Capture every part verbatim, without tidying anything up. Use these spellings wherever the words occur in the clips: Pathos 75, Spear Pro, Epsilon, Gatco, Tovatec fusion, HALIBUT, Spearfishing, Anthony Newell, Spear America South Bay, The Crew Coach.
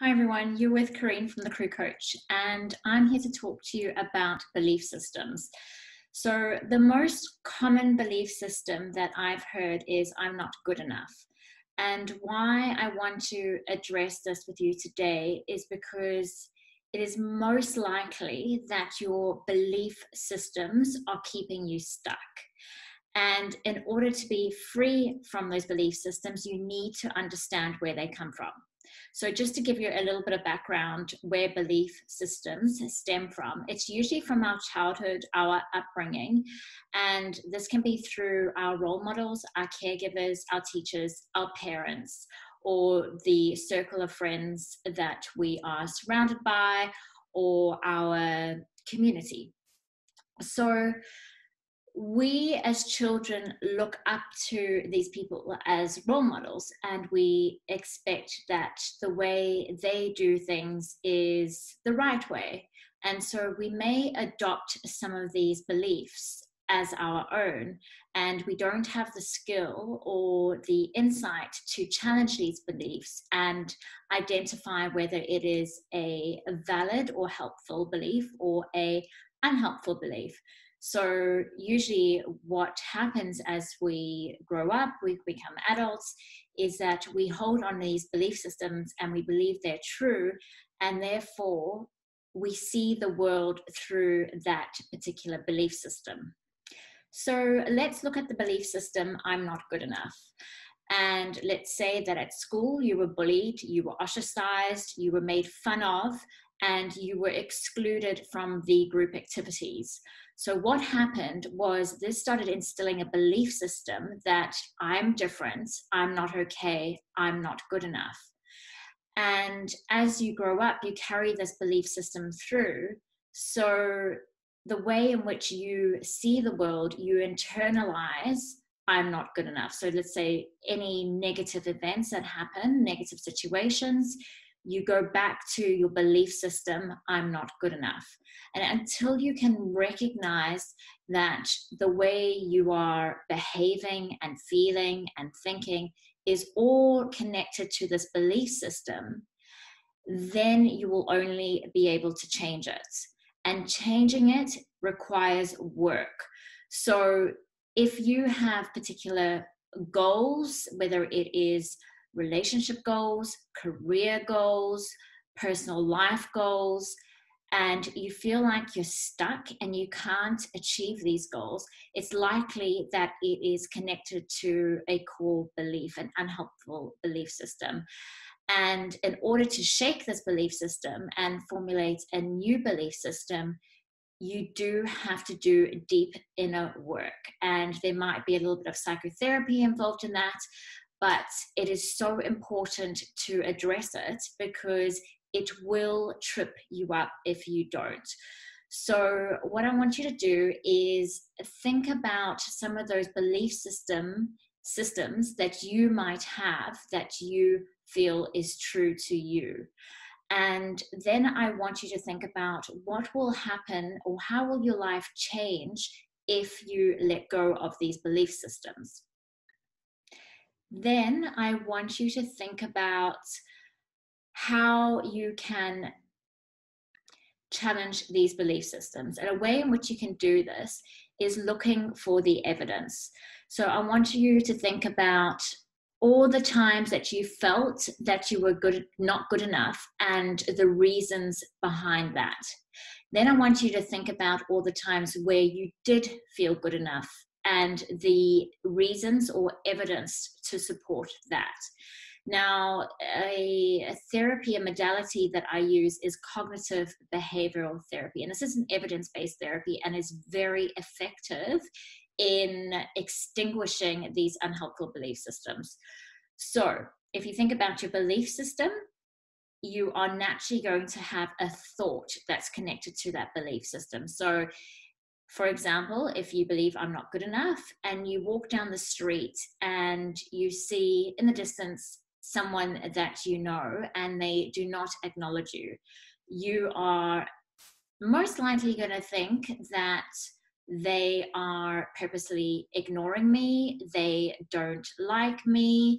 Hi everyone, you're with Corrine from The Crew Coach, and I'm here to talk to you about belief systems. So the most common belief system that I've heard is I'm not good enough. And why I want to address this with you today is because it is most likely that your belief systems are keeping you stuck. And in order to be free from those belief systems, you need to understand where they come from. So just to give you a little bit of background where belief systems stem from, it's usually from our childhood, our upbringing, and this can be through our role models, our caregivers, our teachers, our parents, or the circle of friends that we are surrounded by, or our community. So we as children look up to these people as role models, and we expect that the way they do things is the right way. And so we may adopt some of these beliefs as our own, and we don't have the skill or the insight to challenge these beliefs and identify whether it is a valid or helpful belief or an unhelpful belief. So usually what happens as we grow up, we become adults, is that we hold on to these belief systems and we believe they're true, and therefore we see the world through that particular belief system. So let's look at the belief system, I'm not good enough. And let's say that at school you were bullied, you were ostracized, you were made fun of, and you were excluded from the group activities. So what happened was this started instilling a belief system that I'm different, I'm not okay, I'm not good enough. And as you grow up, you carry this belief system through. So the way in which you see the world, you internalize I'm not good enough. So let's say any negative events that happen, negative situations, you go back to your belief system, I'm not good enough. And until you can recognize that the way you are behaving and feeling and thinking is all connected to this belief system, then you will only be able to change it. And changing it requires work. So if you have particular goals, whether it is relationship goals, career goals, personal life goals, and you feel like you're stuck and you can't achieve these goals, it's likely that it is connected to a core belief, an unhelpful belief system. And in order to shake this belief system and formulate a new belief system, you do have to do deep inner work. And there might be a little bit of psychotherapy involved in that, but it is so important to address it because it will trip you up if you don't. So what I want you to do is think about some of those belief system systems that you might have that you feel is true to you. And then I want you to think about what will happen or how will your life change if you let go of these belief systems. Then I want you to think about how you can challenge these belief systems. And a way in which you can do this is looking for the evidence. So I want you to think about all the times that you felt that you were good, not good enough, and the reasons behind that. Then I want you to think about all the times where you did feel good enough and the reasons or evidence to support that. Now, a, a therapy, a modality that I use is cognitive behavioral therapy. And this is an evidence-based therapy and is very effective in extinguishing these unhelpful belief systems. So if you think about your belief system, you are naturally going to have a thought that's connected to that belief system. So for example, if you believe I'm not good enough and you walk down the street and you see in the distance someone that you know and they do not acknowledge you, you are most likely going to think that they are purposely ignoring me, they don't like me,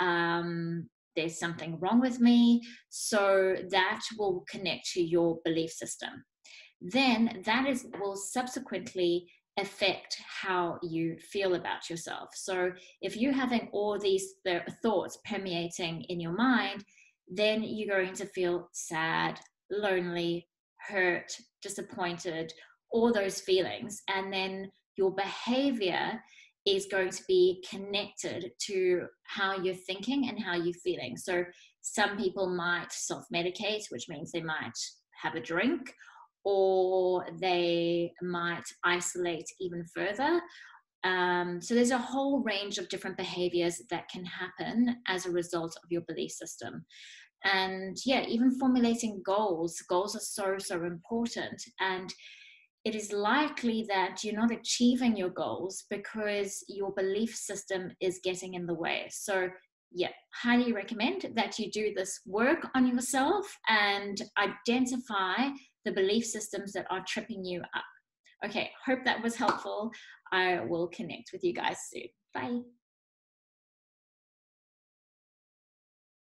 um, there's something wrong with me. So that will connect to your belief system. Then that is will subsequently affect how you feel about yourself. So if you're having all these thoughts permeating in your mind, then you're going to feel sad, lonely, hurt, disappointed, all those feelings. And then your behavior is going to be connected to how you're thinking and how you're feeling. So some people might self-medicate, which means they might have a drink, or they might isolate even further. Um, so there's a whole range of different behaviors that can happen as a result of your belief system. And yeah, even formulating goals. Goals are so, so important. And it is likely that you're not achieving your goals because your belief system is getting in the way. So yeah, highly recommend that you do this work on yourself and identify the belief systems that are tripping you up. Okay, hope that was helpful. I will connect with you guys soon. Bye.